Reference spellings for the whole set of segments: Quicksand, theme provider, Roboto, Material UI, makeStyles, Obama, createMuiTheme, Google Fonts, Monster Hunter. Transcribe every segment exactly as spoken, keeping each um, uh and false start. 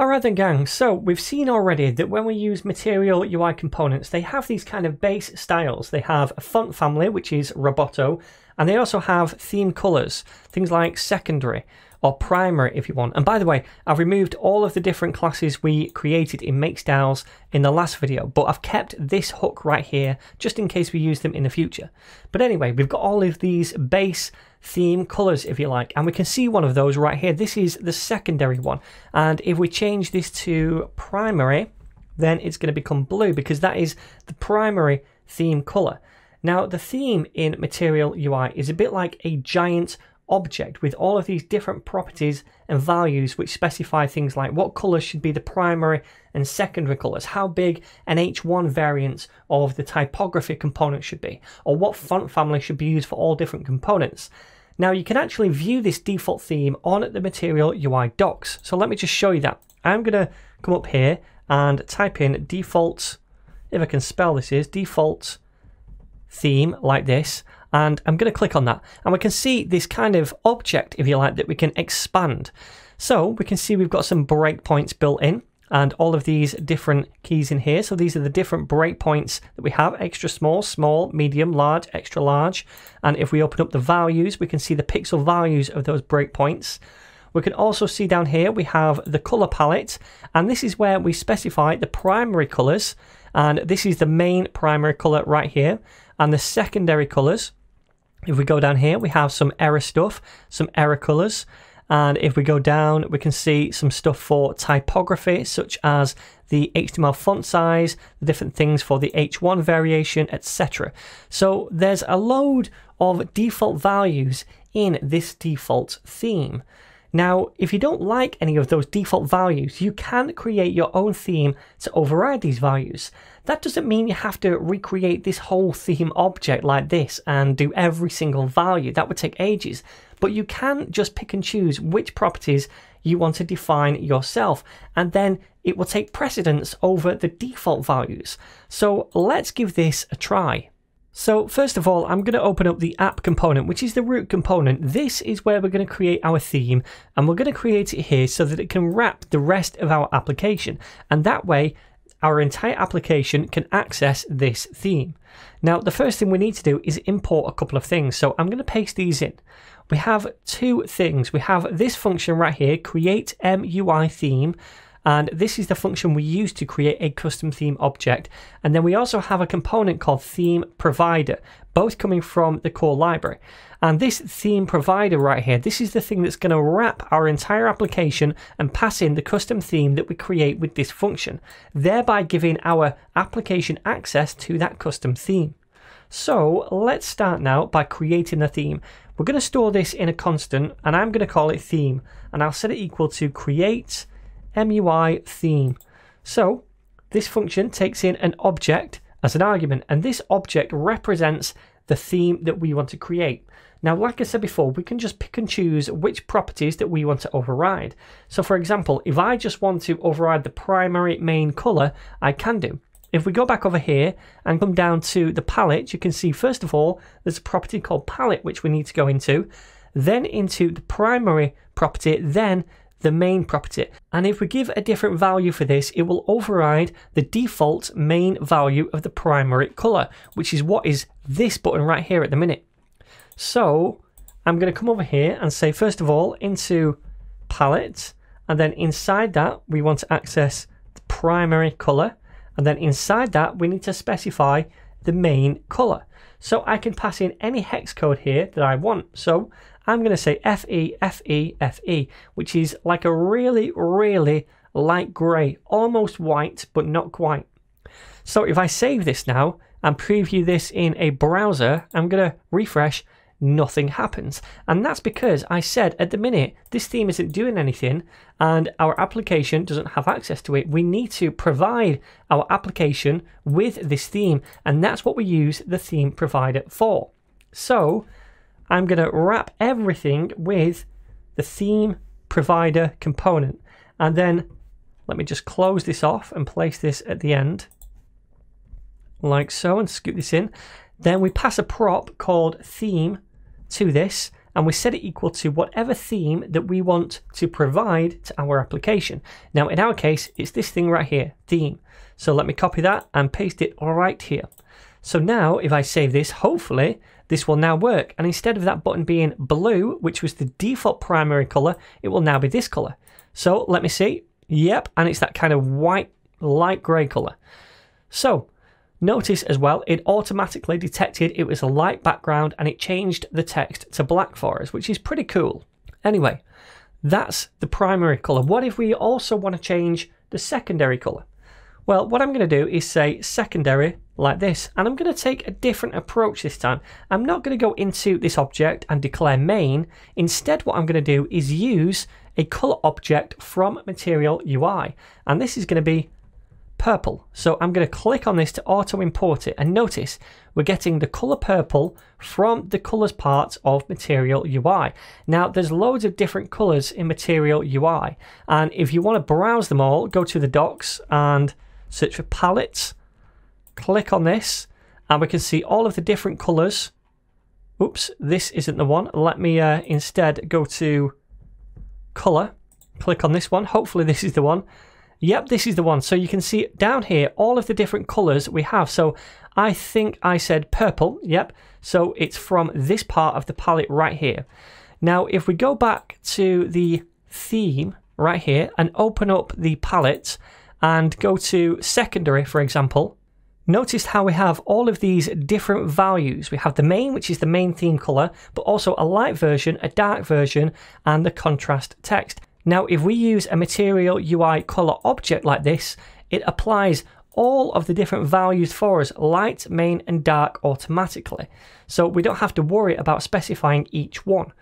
Alright then gang, so we've seen already that when we use Material U I components, they have these kind of base styles. They have a font family, which is Roboto, and they also have theme colors, things like secondary or primary if you want. And by the way, I've removed all of the different classes we created in makeStyles in the last video, but I've kept this hook right here just in case we use them in the future. But anyway, we've got all of these base theme colors if you like, and we can see one of those right here. This is the secondary one, and if we change this to primary, then it's going to become blue because that is the primary theme color. Now the theme in Material U I is a bit like a giant object with all of these different properties and values which specify things like what colors should be the primary and secondary colors, how big an H one variant of the typography component should be, or what font family should be used for all different components. Now you can actually view this default theme on the Material U I docs, so let me just show you that. I'm gonna come up here and type in default, if I can spell this, is default theme like this, and I'm going to click on that, and we can see this kind of object if you like that we can expand. So we can see we've got some breakpoints built in and all of these different keys in here. So these are the different breakpoints that we have: extra small, small, medium, large, extra large. And if we open up the values, we can see the pixel values of those breakpoints. We can also see down here we have the color palette, and this is where we specify the primary colors, and this is the main primary color right here, and the secondary colors. If we go down here, we have some error stuff, some error colors. And if we go down, we can see some stuff for typography, such as the H T M L font size, the different things for the H one variation, et cetera. So there's a load of default values in this default theme. Now, if you don't like any of those default values, you can create your own theme to override these values. That doesn't mean you have to recreate this whole theme object like this and do every single value. That would take ages. But you can just pick and choose which properties you want to define yourself, and then it will take precedence over the default values. So let's give this a try. So first of all, I'm going to open up the app component, which is the root component. This is where we're going to create our theme, and we're going to create it here so that it can wrap the rest of our application. And that way, our entire application can access this theme. Now, the first thing we need to do is import a couple of things. So I'm going to paste these in. We have two things. We have this function right here, createMuiTheme. And this is the function we use to create a custom theme object. And then we also have a component called theme provider, both coming from the core library. And this theme provider right here, this is the thing that's going to wrap our entire application and pass in the custom theme that we create with this function, thereby giving our application access to that custom theme. So let's start now by creating the theme. We're going to store this in a constant, and I'm going to call it theme, and I'll set it equal to create M U I theme. So this function takes in an object as an argument, and this object represents the theme that we want to create. Now, like I said before, we can just pick and choose which properties that we want to override. So for example, if I just want to override the primary main color, I can do. If we go back over here and come down to the palette, you can see first of all there's a property called palette which we need to go into, then into the primary property, then the main property. And if we give a different value for this, it will override the default main value of the primary color, which is what is this button right here at the minute. So I'm going to come over here and say, first of all, into palette, and then inside that we want to access the primary color, and then inside that we need to specify the main color. So I can pass in any hex code here that I want. So I'm going to say F E F E F E, which is like a really, really light grey, almost white, but not quite. So if I save this now and preview this in a browser, I'm going to refresh, nothing happens. And that's because I said at the minute, this theme isn't doing anything and our application doesn't have access to it. We need to provide our application with this theme, and that's what we use the theme provider for. So I'm going to wrap everything with the theme provider component. And then let me just close this off and place this at the end like so and scoop this in. Then we pass a prop called theme to this, and we set it equal to whatever theme that we want to provide to our application. Now in our case, it's this thing right here, theme. So let me copy that and paste it right here. So now if I save this, hopefully this will now work. And instead of that button being blue, which was the default primary color, it will now be this color. So let me see. Yep, and it's that kind of white, light gray color. So notice as well, it automatically detected it was a light background and it changed the text to black for us, which is pretty cool. Anyway, that's the primary color. What if we also want to change the secondary color? Well, what I'm going to do is say secondary like this, and I'm going to take a different approach this time. I'm not going to go into this object and declare main. Instead, what I'm going to do is use a color object from Material U I, and this is going to be purple. So I'm going to click on this to auto import it, and notice we're getting the color purple from the colors part of Material U I. Now there's loads of different colors in Material U I, and if you want to browse them all, go to the docs and search for palettes, click on this, and we can see all of the different colors. Oops, this isn't the one. Let me uh, instead go to color, click on this one. Hopefully this is the one. Yep, this is the one. So you can see down here all of the different colors we have. So I think I said purple. Yep. So it's from this part of the palette right here. Now, if we go back to the theme right here and open up the palette and go to secondary, for example, notice how we have all of these different values. We have the main, which is the main theme color, but also a light version, a dark version, and the contrast text. Now, if we use a Material U I color object like this, it applies all of the different values for us, light, main, and dark automatically. So we don't have to worry about specifying each one,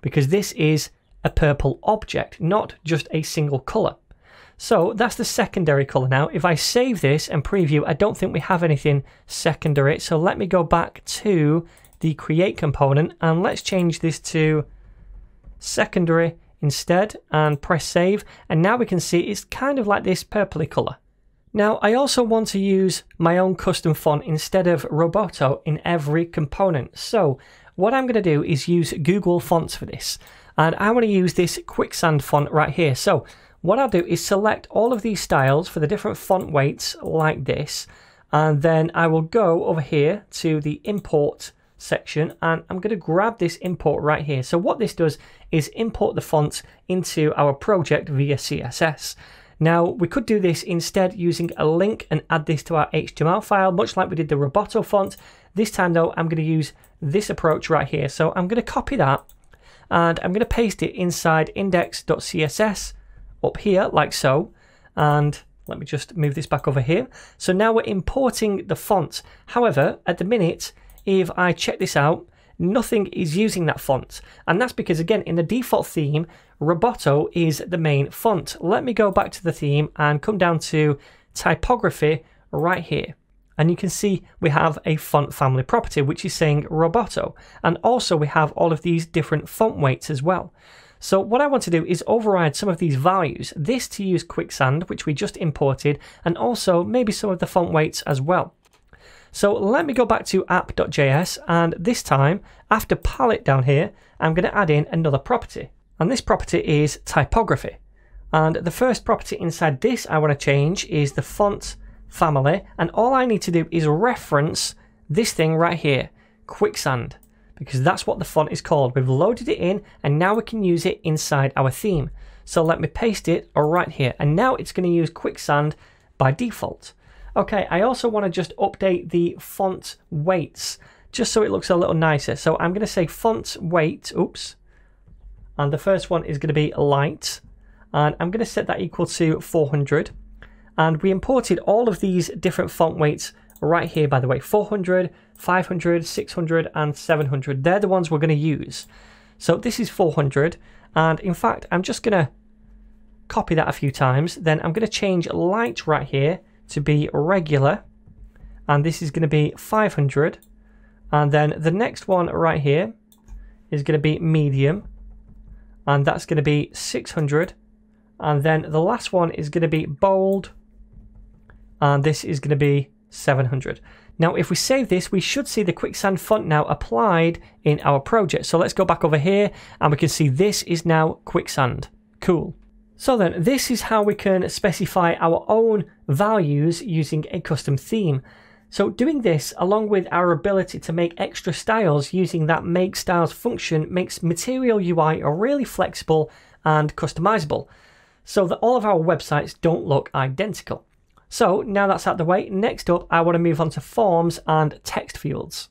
because this is a purple object, not just a single color. So that's the secondary color. Now, if I save this and preview, I don't think we have anything secondary. So let me go back to the create component and let's change this to secondary instead and press save. And now we can see it's kind of like this purpley color. Now, I also want to use my own custom font instead of Roboto in every component. So what I'm going to do is use Google Fonts for this. And I want to use this Quicksand font right here. So what I'll do is select all of these styles for the different font weights like this, and then I will go over here to the import section and I'm going to grab this import right here. So what this does is import the fonts into our project via C S S. Now we could do this instead using a link and add this to our H T M L file, much like we did the Roboto font. This time though, I'm going to use this approach right here. So I'm going to copy that and I'm going to paste it inside index dot C S S up here like so, and let me just move this back over here. So now we're importing the font. However, at the minute, if I check this out, nothing is using that font, and that's because again in the default theme Roboto is the main font. Let me go back to the theme and come down to typography right here, and you can see we have a font family property which is saying Roboto, and also we have all of these different font weights as well. So what I want to do is override some of these values, this to use Quicksand, which we just imported, and also maybe some of the font weights as well. So let me go back to app dot J S, and this time after palette down here, I'm going to add in another property. And this property is typography. And the first property inside this I want to change is the font family. And all I need to do is reference this thing right here, Quicksand, because that's what the font is called. We've loaded it in and now we can use it inside our theme. So let me paste it right here. And now it's going to use Quicksand by default. Okay, I also want to just update the font weights just so it looks a little nicer. So I'm going to say font weight, oops. And the first one is going to be light. And I'm going to set that equal to four hundred. And we imported all of these different font weights right here, by the way, four hundred, five hundred, six hundred, and seven hundred. They're the ones we're going to use. So this is four hundred. And in fact, I'm just going to copy that a few times. Then I'm going to change light right here to be regular. And this is going to be five hundred. And then the next one right here is going to be medium. And that's going to be six hundred. And then the last one is going to be bold. And this is going to be seven hundred. Now, if we save this, we should see the Quicksand font now applied in our project. So let's go back over here and we can see this is now Quicksand. Cool. So then this is how we can specify our own values using a custom theme. So doing this, along with our ability to make extra styles using that makeStyles function, makes Material U I really flexible and customizable, so that all of our websites don't look identical. So now that's out the way, next up I want to move on to forms and text fields.